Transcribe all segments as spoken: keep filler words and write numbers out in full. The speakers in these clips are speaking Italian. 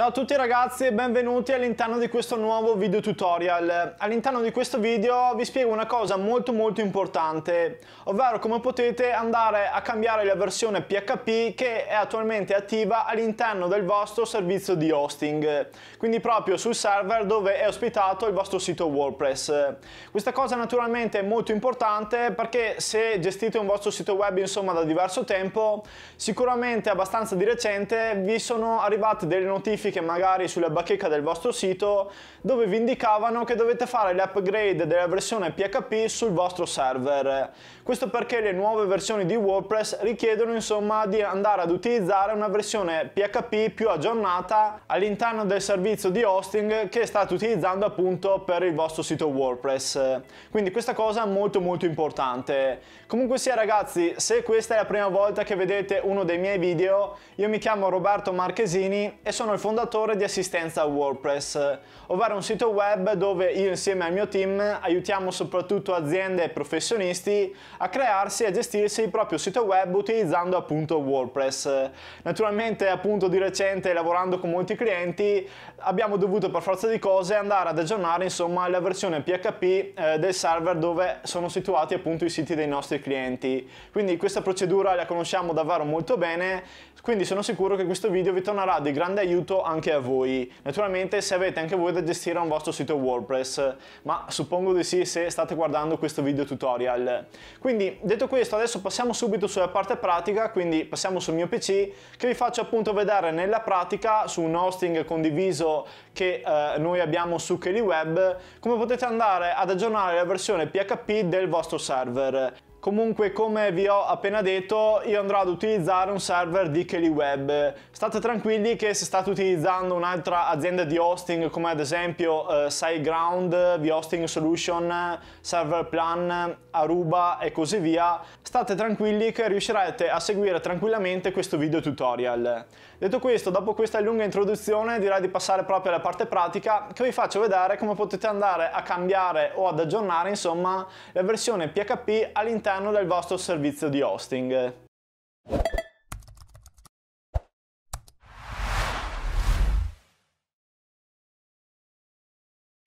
Ciao a tutti ragazzi e benvenuti all'interno di questo nuovo video tutorial. All'interno di questo video vi spiego una cosa molto molto importante, ovvero come potete andare a cambiare la versione P H P che è attualmente attiva all'interno del vostro servizio di hosting, quindi proprio sul server dove è ospitato il vostro sito WordPress. Questa cosa naturalmente è molto importante perché se gestite un vostro sito web insomma da diverso tempo, sicuramente abbastanza di recente vi sono arrivate delle notifiche che magari sulla bacheca del vostro sito dove vi indicavano che dovete fare l'upgrade della versione P H P sul vostro server. Questo perché le nuove versioni di WordPress richiedono insomma di andare ad utilizzare una versione P H P più aggiornata all'interno del servizio di hosting che state utilizzando appunto per il vostro sito WordPress. Quindi questa cosa è molto molto importante. Comunque sia ragazzi, se questa è la prima volta che vedete uno dei miei video, io mi chiamo Roberto Marchesini e sono il fondatore di Assistenza WordPress, ovvero un sito web dove io insieme al mio team aiutiamo soprattutto aziende e professionisti a crearsi e gestirsi il proprio sito web utilizzando appunto WordPress. Naturalmente appunto di recente, lavorando con molti clienti, abbiamo dovuto per forza di cose andare ad aggiornare insomma la versione P H P eh, del server dove sono situati appunto i siti dei nostri clienti. Quindi questa procedura la conosciamo davvero molto bene, quindi sono sicuro che questo video vi tornerà di grande aiuto anche a voi, naturalmente se avete anche voi da gestire un vostro sito WordPress, ma suppongo di sì se state guardando questo video tutorial. Quindi detto questo, adesso passiamo subito sulla parte pratica, quindi passiamo sul mio P C che vi faccio appunto vedere nella pratica su un hosting condiviso che eh, noi abbiamo su Keliweb come potete andare ad aggiornare la versione P H P del vostro server. Comunque, come vi ho appena detto, io andrò ad utilizzare un server di Keliweb. State tranquilli che se state utilizzando un'altra azienda di hosting come ad esempio eh, SiteGround, VHosting Solution, Server Plan, Aruba e così via, state tranquilli che riuscirete a seguire tranquillamente questo video tutorial. Detto questo, dopo questa lunga introduzione direi di passare proprio alla parte pratica che vi faccio vedere come potete andare a cambiare o ad aggiornare insomma la versione P H P all'interno del vostro servizio di hosting.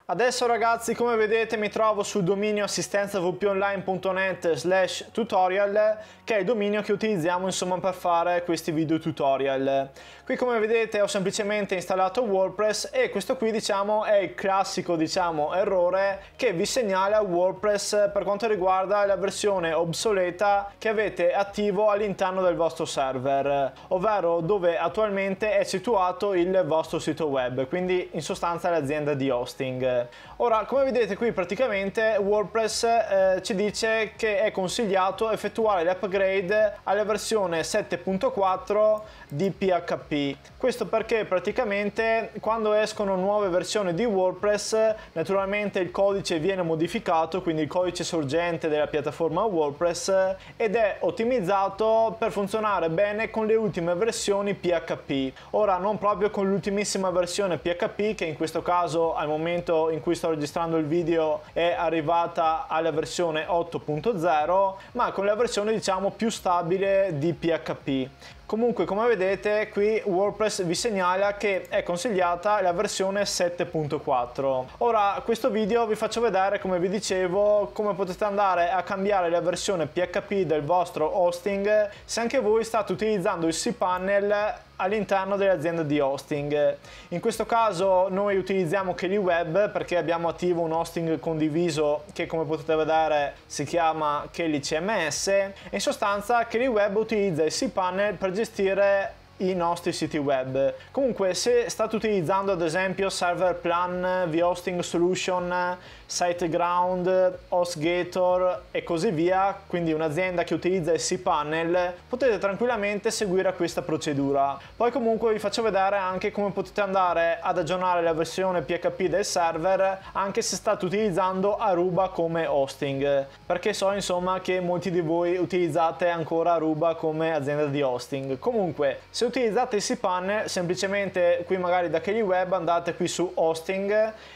Adesso ragazzi, come vedete mi trovo sul dominio assistenza w p online punto net slash tutorial, che è il dominio che utilizziamo insomma per fare questi video tutorial. Qui come vedete ho semplicemente installato WordPress e questo qui diciamo è il classico diciamo errore che vi segnala WordPress per quanto riguarda la versione obsoleta che avete attivo all'interno del vostro server, ovvero dove attualmente è situato il vostro sito web, quindi in sostanza l'azienda di hosting. Ora, come vedete qui praticamente WordPress eh, ci dice che è consigliato effettuare l'upgrade alla versione sette punto quattro di P H P. Questo perché praticamente quando escono nuove versioni di WordPress naturalmente il codice viene modificato, quindi il codice sorgente della piattaforma WordPress, ed è ottimizzato per funzionare bene con le ultime versioni P H P. Ora, non proprio con l'ultimissima versione P H P, che in questo caso al momento in cui sto registrando il video è arrivata alla versione otto punto zero, ma con la versione diciamo più stabile di P H P. Comunque, come vedete qui WordPress vi segnala che è consigliata la versione sette punto quattro. Ora, questo video vi faccio vedere, come vi dicevo, come potete andare a cambiare la versione P H P del vostro hosting se anche voi state utilizzando il cPanel all'interno dell'azienda di hosting. In questo caso noi utilizziamo Keliweb perché abbiamo attivo un hosting condiviso che, come potete vedere, si chiama KeliCMS e in sostanza Keliweb utilizza il cPanel per gestire i nostri siti web. Comunque, se state utilizzando ad esempio Server Plan, VHosting Solution, SiteGround, HostGator e così via, quindi un'azienda che utilizza il cPanel, potete tranquillamente seguire questa procedura. Poi comunque vi faccio vedere anche come potete andare ad aggiornare la versione P H P del server anche se state utilizzando Aruba come hosting, perché so insomma che molti di voi utilizzate ancora Aruba come azienda di hosting. Comunque, se Se utilizzate il cPanel, semplicemente qui magari da Keliweb andate qui su hosting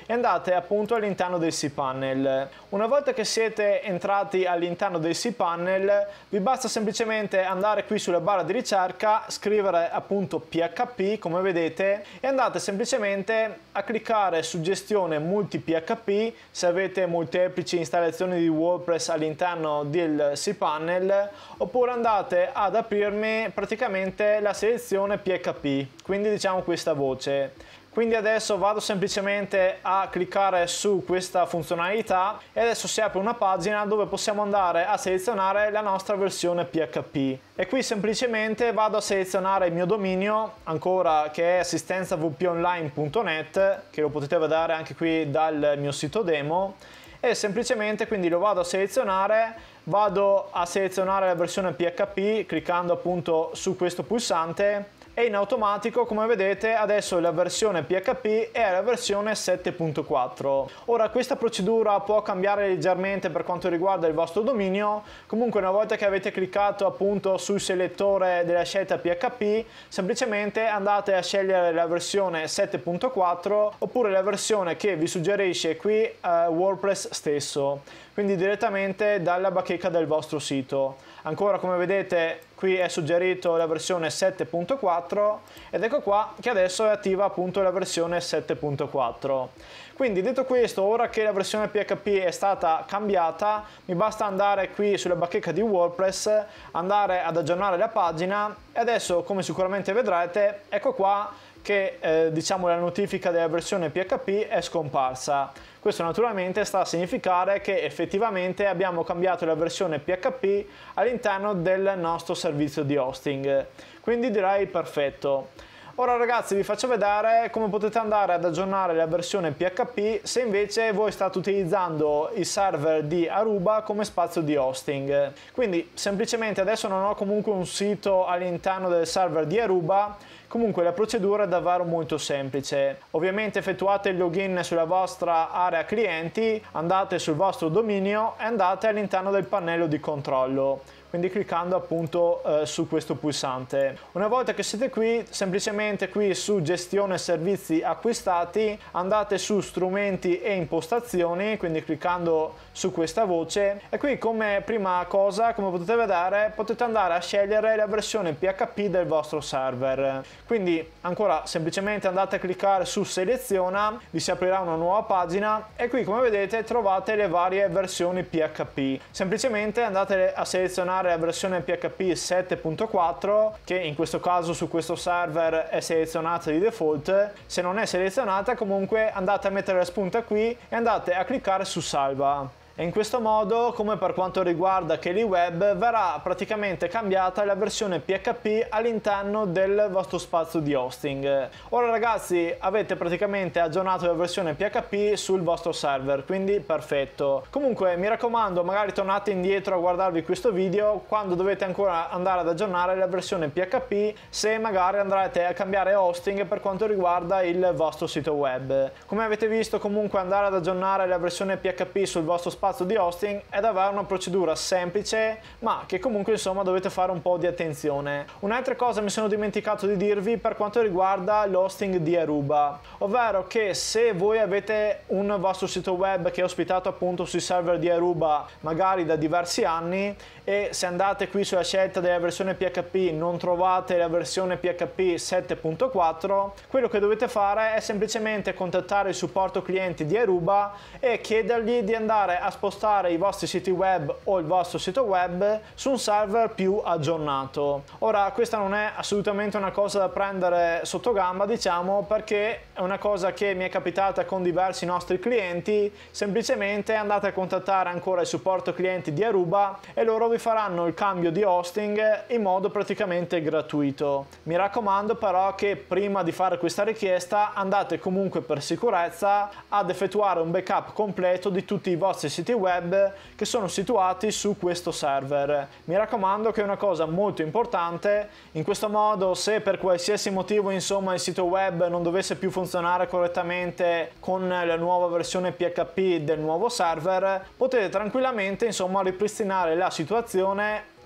e andate appunto all'interno del cPanel. cPanel. Una volta che siete entrati all'interno del cPanel, vi basta semplicemente andare qui sulla barra di ricerca, scrivere appunto P H P come vedete e andate semplicemente a cliccare su gestione multi P H P se avete molteplici installazioni di WordPress all'interno del cPanel, oppure andate ad aprirmi praticamente la selezione P H P, quindi diciamo questa voce. Quindi adesso vado semplicemente a cliccare su questa funzionalità e adesso si apre una pagina dove possiamo andare a selezionare la nostra versione P H P. E qui semplicemente vado a selezionare il mio dominio, ancora che è assistenza w p online punto net, che lo potete vedere anche qui dal mio sito demo, e semplicemente quindi lo vado a selezionare, vado a selezionare la versione P H P cliccando appunto su questo pulsante. E in automatico, come vedete, adesso la versione P H P è la versione sette punto quattro. Ora questa procedura può cambiare leggermente per quanto riguarda il vostro dominio. Comunque una volta che avete cliccato appunto sul selettore della scelta P H P, semplicemente andate a scegliere la versione sette punto quattro oppure la versione che vi suggerisce qui eh, WordPress stesso, quindi direttamente dalla bacheca del vostro sito. Ancora come vedete qui è suggerito la versione sette punto quattro ed ecco qua che adesso è attiva appunto la versione sette punto quattro. Quindi detto questo, ora che la versione P H P è stata cambiata, mi basta andare qui sulla bacheca di WordPress, andare ad aggiornare la pagina e adesso, come sicuramente vedrete, ecco qua che eh, diciamo la notifica della versione P H P è scomparsa. Questo naturalmente sta a significare che effettivamente abbiamo cambiato la versione P H P all'interno del nostro servizio di hosting, quindi direi perfetto. Ora ragazzi vi faccio vedere come potete andare ad aggiornare la versione P H P se invece voi state utilizzando i server di Aruba come spazio di hosting. Quindi semplicemente adesso non ho comunque un sito all'interno del server di Aruba, comunque la procedura è davvero molto semplice. Ovviamente effettuate il login sulla vostra area clienti, andate sul vostro dominio e andate all'interno del pannello di controllo, quindi cliccando appunto eh, su questo pulsante. Una volta che siete qui, semplicemente qui su gestione servizi acquistati andate su strumenti e impostazioni, quindi cliccando su questa voce, e qui come prima cosa, come potete vedere, potete andare a scegliere la versione P H P del vostro server. Quindi ancora semplicemente andate a cliccare su seleziona, vi si aprirà una nuova pagina e qui come vedete trovate le varie versioni P H P. Semplicemente andate a selezionare la versione P H P sette punto quattro, che in questo caso su questo server è selezionata di default. Se non è selezionata, comunque andate a mettere la spunta qui e andate a cliccare su salva. E in questo modo, come per quanto riguarda Keliweb, verrà praticamente cambiata la versione P H P all'interno del vostro spazio di hosting. Ora ragazzi, avete praticamente aggiornato la versione P H P sul vostro server, quindi perfetto. Comunque mi raccomando, magari tornate indietro a guardarvi questo video quando dovete ancora andare ad aggiornare la versione P H P, se magari andrete a cambiare hosting per quanto riguarda il vostro sito web. Come avete visto, comunque andare ad aggiornare la versione P H P sul vostro spazio di hosting è davvero una procedura semplice, ma che comunque insomma dovete fare un po' di attenzione. Un'altra cosa mi sono dimenticato di dirvi per quanto riguarda l'hosting di Aruba, ovvero che se voi avete un vostro sito web che è ospitato appunto sui server di Aruba magari da diversi anni e se andate qui sulla scelta della versione P H P non trovate la versione P H P sette punto quattro, quello che dovete fare è semplicemente contattare il supporto clienti di Aruba e chiedergli di andare a spostare i vostri siti web o il vostro sito web su un server più aggiornato. Ora questa non è assolutamente una cosa da prendere sotto gamba, diciamo, perché è una cosa che mi è capitata con diversi nostri clienti. Semplicemente andate a contattare ancora il supporto clienti di Aruba e loro vi faranno il cambio di hosting in modo praticamente gratuito. Mi raccomando però che prima di fare questa richiesta andate comunque per sicurezza ad effettuare un backup completo di tutti i vostri siti web che sono situati su questo server. Mi raccomando che è una cosa molto importante. In questo modo, se per qualsiasi motivo insomma il sito web non dovesse più funzionare correttamente con la nuova versione P H P del nuovo server, potete tranquillamente insomma ripristinare la situazione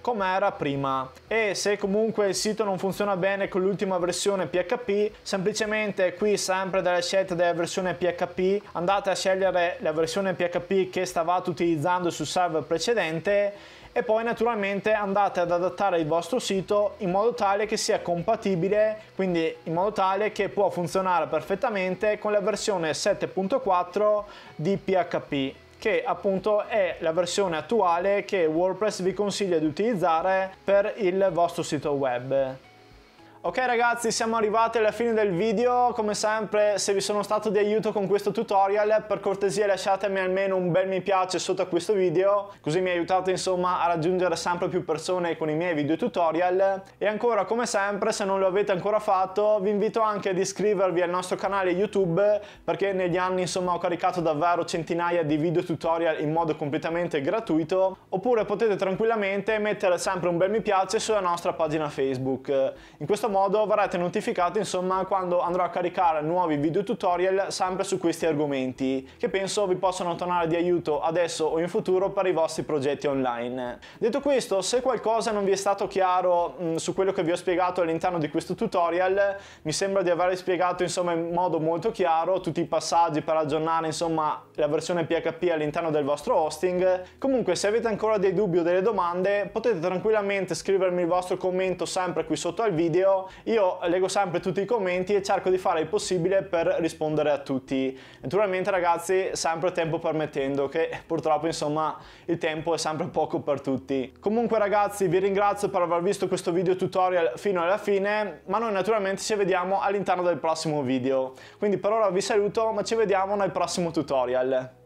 come era prima. E se comunque il sito non funziona bene con l'ultima versione P H P, semplicemente qui, sempre dalle scelte della versione P H P, andate a scegliere la versione P H P che stavate utilizzando sul server precedente e poi naturalmente andate ad adattare il vostro sito in modo tale che sia compatibile, quindi in modo tale che può funzionare perfettamente con la versione sette punto quattro di P H P, che appunto è la versione attuale che WordPress vi consiglia di utilizzare per il vostro sito web. Ok ragazzi, siamo arrivati alla fine del video. Come sempre, se vi sono stato di aiuto con questo tutorial, per cortesia lasciatemi almeno un bel mi piace sotto a questo video, così mi aiutate insomma a raggiungere sempre più persone con i miei video tutorial. E ancora, come sempre, se non lo avete ancora fatto, vi invito anche ad iscrivervi al nostro canale YouTube, perché negli anni insomma ho caricato davvero centinaia di video tutorial in modo completamente gratuito. Oppure potete tranquillamente mettere sempre un bel mi piace sulla nostra pagina Facebook. In questo modo verrete notificati insomma quando andrò a caricare nuovi video tutorial sempre su questi argomenti, che penso vi possano tornare di aiuto adesso o in futuro per i vostri progetti online. Detto questo, se qualcosa non vi è stato chiaro mh, su quello che vi ho spiegato all'interno di questo tutorial, mi sembra di aver spiegato insomma in modo molto chiaro tutti i passaggi per aggiornare insomma la versione P H P all'interno del vostro hosting. Comunque, se avete ancora dei dubbi o delle domande, potete tranquillamente scrivermi il vostro commento sempre qui sotto al video. Io leggo sempre tutti i commenti e cerco di fare il possibile per rispondere a tutti. Naturalmente ragazzi, sempre tempo permettendo, che purtroppo insomma il tempo è sempre poco per tutti. Comunque ragazzi, vi ringrazio per aver visto questo video tutorial fino alla fine, ma noi naturalmente ci vediamo all'interno del prossimo video. Quindi per ora vi saluto, ma ci vediamo nel prossimo tutorial.